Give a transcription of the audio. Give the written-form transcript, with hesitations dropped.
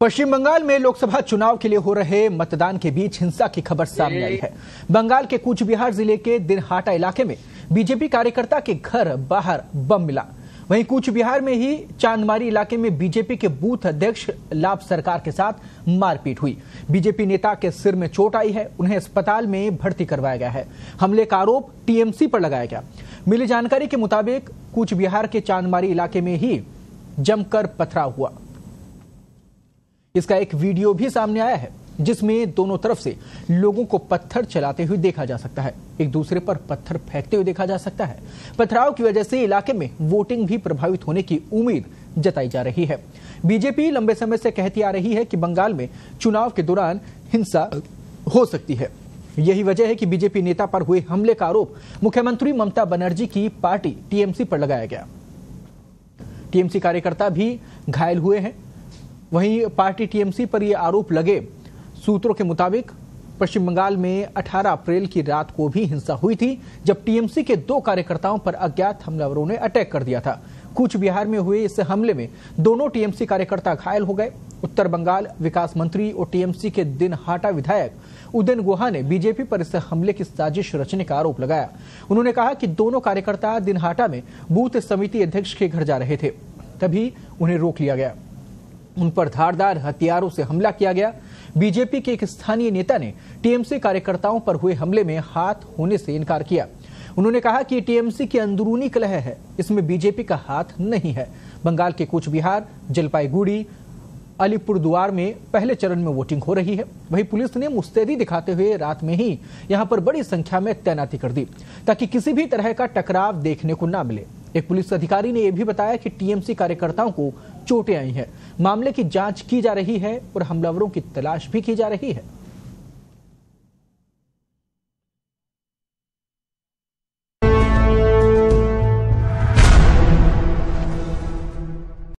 पश्चिम बंगाल में लोकसभा चुनाव के लिए हो रहे मतदान के बीच हिंसा की खबर सामने आई है। बंगाल के कूचबिहार जिले के दिनहाटा इलाके में बीजेपी कार्यकर्ता के घर बाहर बम मिला। वहीं कूचबिहार में ही चांदमारी इलाके में बीजेपी के बूथ अध्यक्ष लाभ सरकार के साथ मारपीट हुई। बीजेपी नेता के सिर में चोट आई है, उन्हें अस्पताल में भर्ती करवाया गया है। हमले का आरोप टीएमसी पर लगाया गया। मिली जानकारी के मुताबिक कूचबिहार के चांदमारी इलाके में ही जमकर पथराव हुआ। इसका एक वीडियो भी सामने आया है जिसमें दोनों तरफ से लोगों को पत्थर चलाते हुए देखा जा सकता है, एक दूसरे पर पत्थर फेंकते हुए देखा जा सकता है। पथराव की वजह से इलाके में वोटिंग भी प्रभावित होने की उम्मीद जताई जा रही है। बीजेपी लंबे समय से कहती आ रही है कि बंगाल में चुनाव के दौरान हिंसा हो सकती है। यही वजह है कि बीजेपी नेता पर हुए हमले का आरोप मुख्यमंत्री ममता बनर्जी की पार्टी टीएमसी पर लगाया गया। टीएमसी कार्यकर्ता भी घायल हुए हैं। वहीं पार्टी टीएमसी पर यह आरोप लगे। सूत्रों के मुताबिक पश्चिम बंगाल में 18 अप्रैल की रात को भी हिंसा हुई थी, जब टीएमसी के 2 कार्यकर्ताओं पर अज्ञात हमलावरों ने अटैक कर दिया था। कूचबिहार में हुए इस हमले में दोनों टीएमसी कार्यकर्ता घायल हो गए। उत्तर बंगाल विकास मंत्री और टीएमसी के दिनहाटा विधायक उदयन गुहा ने बीजेपी पर इस हमले की साजिश रचने का आरोप लगाया। उन्होंने कहा कि दोनों कार्यकर्ता दिनहाटा में बूथ समिति अध्यक्ष के घर जा रहे थे, तभी उन्हें रोक लिया गया। उन पर धारदार हथियारों से हमला किया गया। बीजेपी के एक स्थानीय नेता ने टीएमसी कार्यकर्ताओं पर हुए हमले में हाथ होने से इनकार किया। उन्होंने कहा कि टीएमसी की अंदरूनी कलह है, इसमें बीजेपी का हाथ नहीं है। बंगाल के कूचबिहार, जलपाईगुड़ी, अलीपुर द्वार में पहले चरण में वोटिंग हो रही है। वहीं पुलिस ने मुस्तैदी दिखाते हुए रात में ही यहां पर बड़ी संख्या में तैनाती कर दी, ताकि किसी भी तरह का टकराव देखने को ना मिले। एक पुलिस अधिकारी ने यह भी बताया कि टीएमसी कार्यकर्ताओं को चोटें आई हैं। मामले की जांच की जा रही है और हमलावरों की तलाश भी की जा रही है।